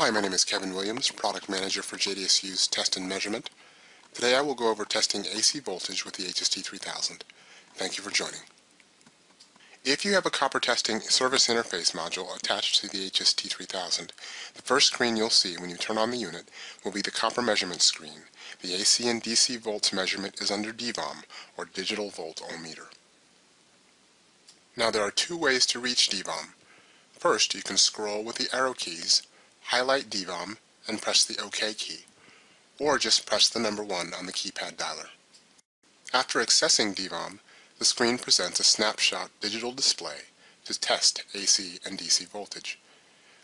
Hi, my name is Kevin Williams, Product Manager for JDSU's Test and Measurement. Today I will go over testing AC voltage with the HST-3000. Thank you for joining. If you have a copper testing service interface module attached to the HST-3000, the first screen you'll see when you turn on the unit will be the copper measurement screen. The AC and DC volts measurement is under DVOM, or digital volt ohm meter. Now there are two ways to reach DVOM. First, you can scroll with the arrow keys, highlight DVOM, and press the OK key, or just press the number 1 on the keypad dialer. After accessing DVOM, the screen presents a snapshot digital display to test AC and DC voltage.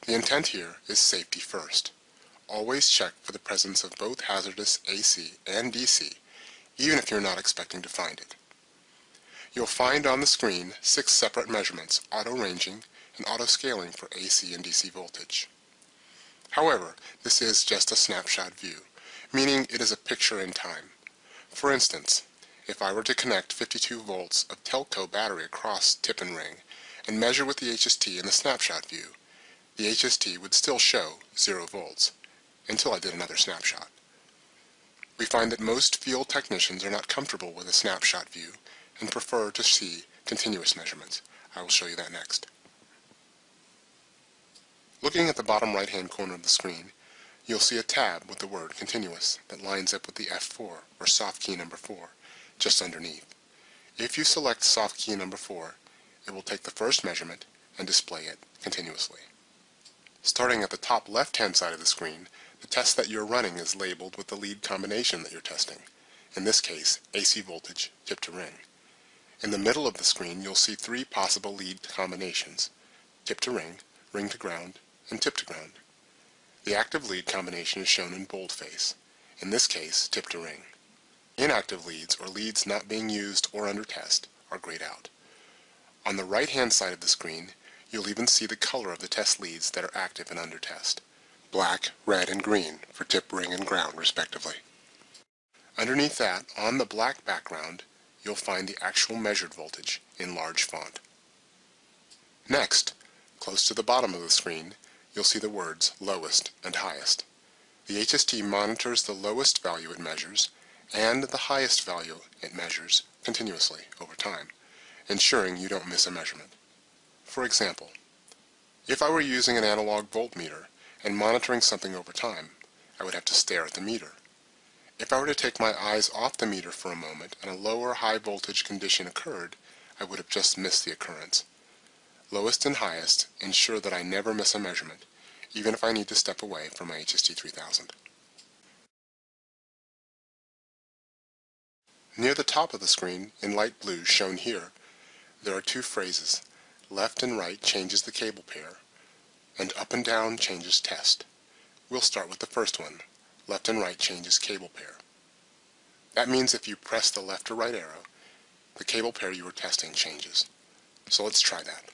The intent here is safety first. Always check for the presence of both hazardous AC and DC, even if you're not expecting to find it. You'll find on the screen 6 separate measurements, auto-ranging and auto-scaling for AC and DC voltage. However, this is just a snapshot view, meaning it is a picture in time. For instance, if I were to connect 52 volts of telco battery across tip and ring and measure with the HST in the snapshot view, the HST would still show 0 volts until I did another snapshot. We find that most field technicians are not comfortable with a snapshot view and prefer to see continuous measurements. I will show you that next. Looking at the bottom right-hand corner of the screen, you'll see a tab with the word Continuous that lines up with the F4, or soft key number 4, just underneath. If you select soft key number 4, it will take the first measurement and display it continuously. Starting at the top left-hand side of the screen, the test that you're running is labeled with the lead combination that you're testing, in this case, AC voltage tip to ring. In the middle of the screen, you'll see 3 possible lead combinations: tip to ring, ring to ground, and tip to ground. The active lead combination is shown in boldface, in this case tip to ring. Inactive leads, or leads not being used or under test, are grayed out. On the right hand side of the screen you'll even see the color of the test leads that are active and under test: black, red, and green for tip, ring, and ground respectively. Underneath that, on the black background, you'll find the actual measured voltage in large font. Next, close to the bottom of the screen, you'll see the words lowest and highest. The HST monitors the lowest value it measures and the highest value it measures continuously over time, ensuring you don't miss a measurement. For example, if I were using an analog voltmeter and monitoring something over time, I would have to stare at the meter. If I were to take my eyes off the meter for a moment and a lower high voltage condition occurred, I would have just missed the occurrence. Lowest and highest ensure that I never miss a measurement, even if I need to step away from my HST-3000. Near the top of the screen, in light blue shown here, there are 2 phrases: left and right changes the cable pair, and up and down changes test. We'll start with the first one, left and right changes cable pair. That means if you press the left or right arrow, the cable pair you are testing changes. So let's try that.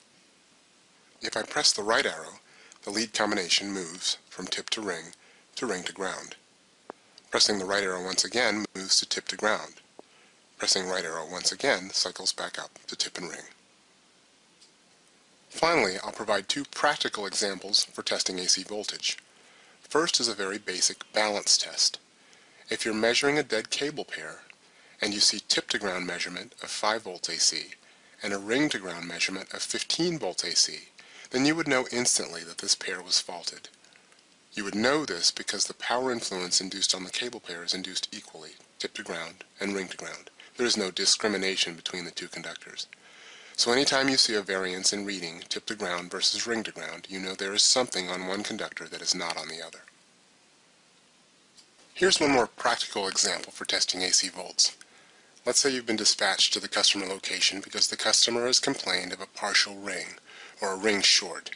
If I press the right arrow, the lead combination moves from tip to ring to ground. Pressing the right arrow once again moves to tip to ground. Pressing right arrow once again cycles back up to tip and ring. Finally, I'll provide 2 practical examples for testing AC voltage. First is a very basic balance test. If you're measuring a dead cable pair and you see tip to ground measurement of 5 volts AC and a ring to ground measurement of 15 volts AC, then you would know instantly that this pair was faulted. You would know this because the power influence induced on the cable pair is induced equally, tip to ground and ring to ground. There is no discrimination between the 2 conductors. So anytime you see a variance in reading, tip to ground versus ring to ground, you know there is something on one conductor that is not on the other. Here's one more practical example for testing AC volts. Let's say you've been dispatched to the customer location because the customer has complained of a partial ring, or a ring short.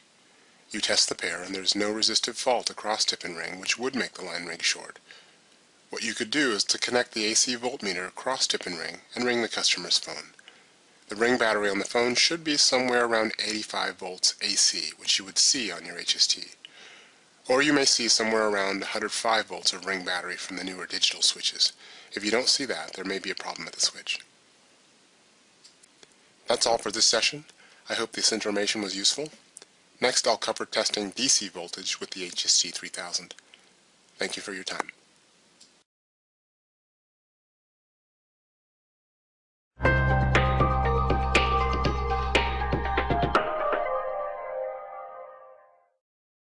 You test the pair and there's no resistive fault across tip and ring, which would make the line ring short. What you could do is to connect the AC voltmeter across tip and ring the customer's phone. The ring battery on the phone should be somewhere around 85 volts AC, which you would see on your HST. Or you may see somewhere around 105 volts of ring battery from the newer digital switches. If you don't see that, there may be a problem at the switch. That's all for this session. I hope this information was useful. Next, I'll cover testing DC voltage with the HST-3000. Thank you for your time.